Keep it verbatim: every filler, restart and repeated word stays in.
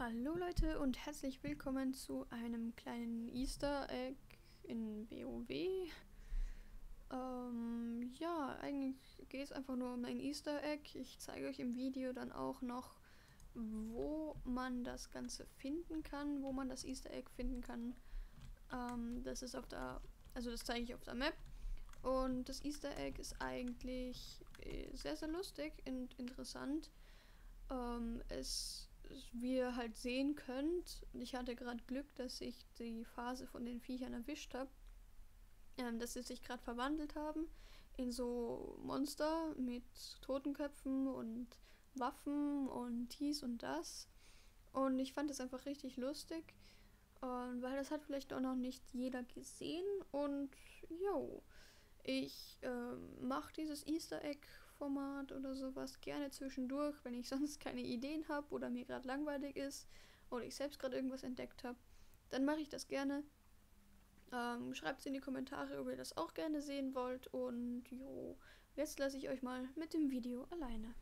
Hallo Leute und herzlich willkommen zu einem kleinen Easter Egg in B O W. Ähm, ja, eigentlich geht es einfach nur um ein Easter Egg. Ich zeige euch im Video dann auch noch, wo man das Ganze finden kann, wo man das Easter Egg finden kann. Ähm, das ist auf der, also das zeige ich auf der Map. Und das Easter Egg ist eigentlich sehr, sehr lustig und interessant. Ähm, es wie ihr halt sehen könnt, ich hatte gerade Glück, dass ich die Phase von den Viechern erwischt habe, ähm, dass sie sich gerade verwandelt haben in so Monster mit Totenköpfen und Waffen und dies und das, und ich fand das einfach richtig lustig, äh, weil das hat vielleicht auch noch nicht jeder gesehen. Und jo, ich äh, mache dieses Easter Egg Format oder sowas gerne zwischendurch, wenn ich sonst keine Ideen habe oder mir gerade langweilig ist oder ich selbst gerade irgendwas entdeckt habe, dann mache ich das gerne. Ähm, schreibt es in die Kommentare, ob ihr das auch gerne sehen wollt, und jo, jetzt lasse ich euch mal mit dem Video alleine.